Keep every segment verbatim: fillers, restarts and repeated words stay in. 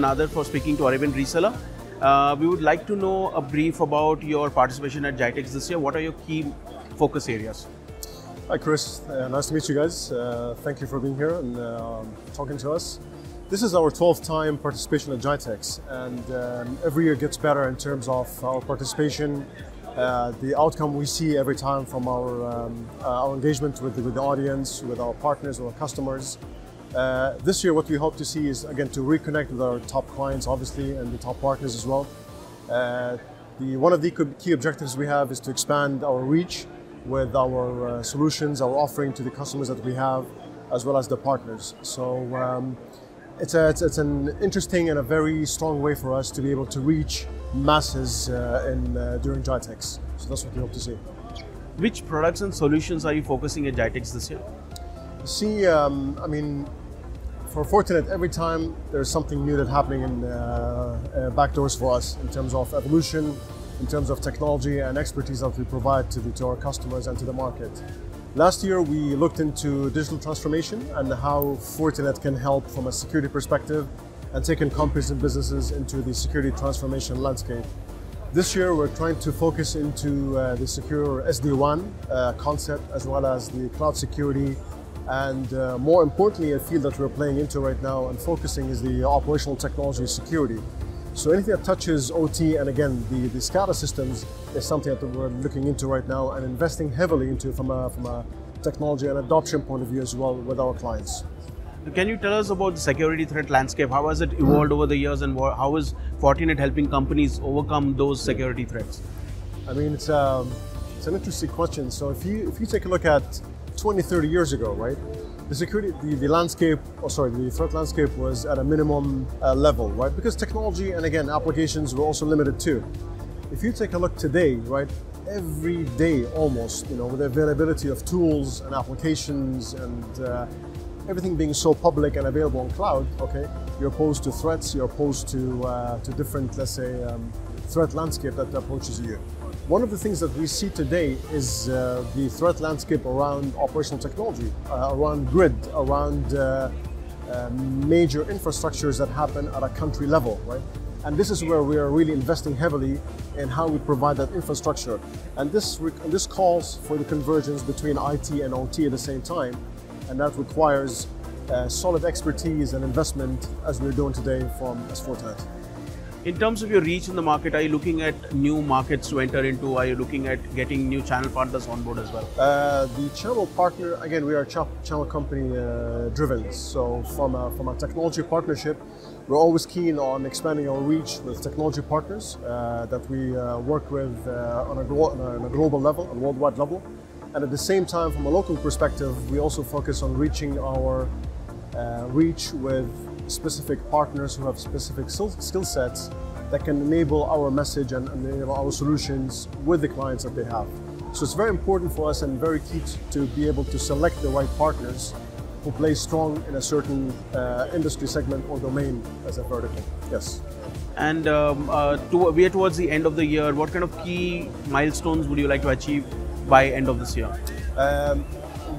Nader for speaking to Arabian Reseller. Uh, we would like to know a brief about your participation at GITEX this year. What are your key focus areas? Hi Chris, uh, nice to meet you guys. Uh, thank you for being here and uh, talking to us. This is our twelfth time participation at GITEX, and um, every year gets better in terms of our participation, uh, the outcome we see every time from our, um, uh, our engagement with the, with the audience, with our partners, with our customers. Uh, this year what we hope to see is, again, to reconnect with our top clients, obviously, and the top partners as well. Uh, the, one of the key objectives we have is to expand our reach with our uh, solutions, our offering to the customers that we have, as well as the partners. So um, it's, a, it's, it's an interesting and a very strong way for us to be able to reach masses uh, in, uh, during GITEX. So that's what we hope to see. Which products and solutions are you focusing at GITEX this year? See, um, I mean, for Fortinet, every time there's something new that's happening in uh, uh, backdoors for us in terms of evolution, in terms of technology and expertise that we provide to, the, to our customers and to the market. Last year, we looked into digital transformation and how Fortinet can help from a security perspective and taking companies and businesses into the security transformation landscape. This year, we're trying to focus into uh, the secure S D WAN uh, concept, as well as the cloud security. And uh, more importantly, a field that we're playing into right now and focusing is the operational technology security. So anything that touches O T and, again, the, the SCADA systems is something that we're looking into right now and investing heavily into from a, from a technology and adoption point of view as well with our clients. Can you tell us about the security threat landscape? How has it evolved over the years, and how is Fortinet helping companies overcome those security threats? I mean, it's, um, it's an interesting question. So if you, if you take a look at twenty, thirty years ago, right? The security, the, the landscape, oh sorry, the threat landscape was at a minimum uh, level, right? Because technology and, again, applications were also limited too. If you take a look today, right? Every day almost, you know, with the availability of tools and applications and uh, everything being so public and available on cloud, okay? You're opposed to threats, you're opposed to, uh, to different, let's say, um, threat landscape that approaches you. One of the things that we see today is uh, the threat landscape around operational technology, uh, around grid, around uh, uh, major infrastructures that happen at a country level, right? And this is where we are really investing heavily in how we provide that infrastructure. And this, and this calls for the convergence between I T and O T at the same time, and that requires uh, solid expertise and investment, as we're doing today from as Fortinet. In terms of your reach in the market, are you looking at new markets to enter into? Are you looking at getting new channel partners on board as well? Uh, the channel partner, again, we are ch channel company uh, driven. So from a, from a technology partnership, we're always keen on expanding our reach with technology partners uh, that we uh, work with uh, on, a on a global level, on a worldwide level. And at the same time, from a local perspective, we also focus on reaching our uh, reach with specific partners who have specific skill sets that can enable our message and enable our solutions with the clients that they have. So it's very important for us and very key to be able to select the right partners who play strong in a certain uh, industry segment or domain as a vertical. Yes. And um, uh, to, we are towards the end of the year. What kind of key milestones would you like to achieve by end of this year? Um,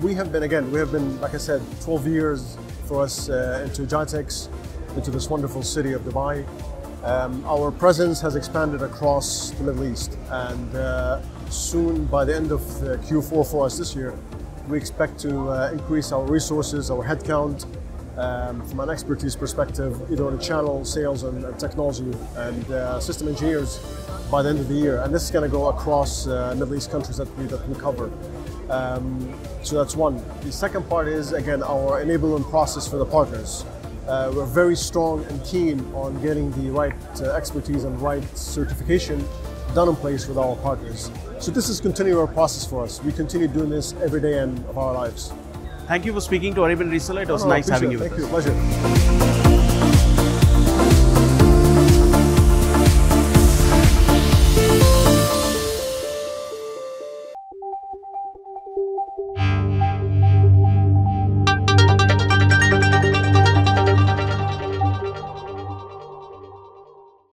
we have been, again, we have been, like I said, twelve years for us uh, into GITEX, into this wonderful city of Dubai. Um, our presence has expanded across the Middle East, and uh, soon, by the end of uh, Q four for us this year, we expect to uh, increase our resources, our headcount, um, from an expertise perspective, either on the channel, sales, and, and technology, and uh, system engineers by the end of the year. And this is going to go across uh, Middle East countries that we, that we cover. Um, so that's one. The second part is, again, our enablement process for the partners. Uh, we're very strong and keen on getting the right uh, expertise and right certification done in place with our partners. So this is continuing our process for us. We continue doing this every day and of our lives. Thank you for speaking to Arabian Reseller. It was no, no, nice having you with us. Thank you. Pleasure.